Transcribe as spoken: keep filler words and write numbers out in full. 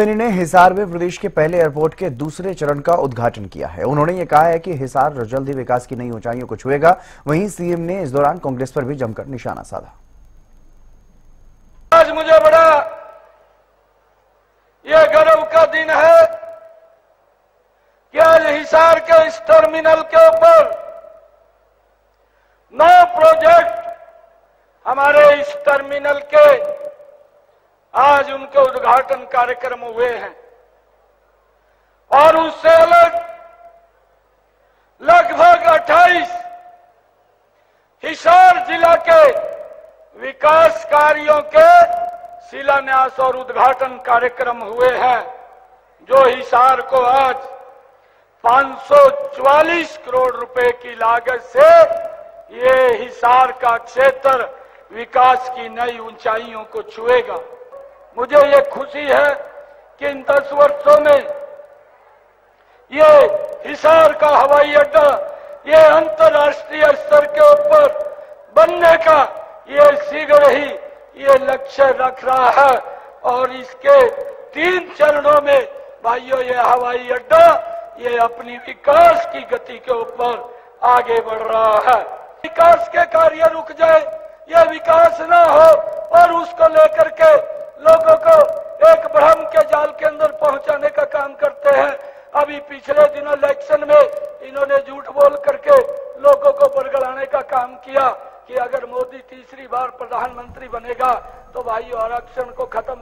सेनी ने हिसार में प्रदेश के पहले एयरपोर्ट के दूसरे चरण का उद्घाटन किया है। उन्होंने ये कहा है कि हिसार जल्द ही विकास की नई ऊंचाइयों को छुएगा। वहीं सीएम ने इस दौरान कांग्रेस पर भी जमकर निशाना साधा। आज मुझे बड़ा यह गर्व का दिन है कि आज हिसार के इस टर्मिनल के ऊपर नौ प्रोजेक्ट हमारे इस टर्मिनल के आज उनके उद्घाटन कार्यक्रम हुए हैं और उससे अलग लगभग अट्ठाईस हिसार जिला के विकास कार्यों के शिलान्यास और उद्घाटन कार्यक्रम हुए हैं, जो हिसार को आज पाँच सौ चालीस करोड़ रुपए की लागत से ये हिसार का क्षेत्र विकास की नई ऊंचाइयों को छुएगा। मुझे ये खुशी है कि इन दस वर्षों में ये हिसार का हवाई अड्डा ये अंतर्राष्ट्रीय स्तर के ऊपर बनने का ये शीघ्र ही ये लक्ष्य रख रहा है और इसके तीन चरणों में भाइयों ये हवाई अड्डा ये अपनी विकास की गति के ऊपर आगे बढ़ रहा है। विकास के कार्य रुक जाए, ये विकास ना हो और उसको लेकर के लोगों को एक भ्रम के जाल के अंदर पहुंचाने का काम करते हैं। अभी पिछले दिनों इलेक्शन में इन्होंने झूठ बोल करके लोगों को बरगलाने का काम किया कि अगर मोदी तीसरी बार प्रधानमंत्री बनेगा तो भाइयों आरक्षण को खत्म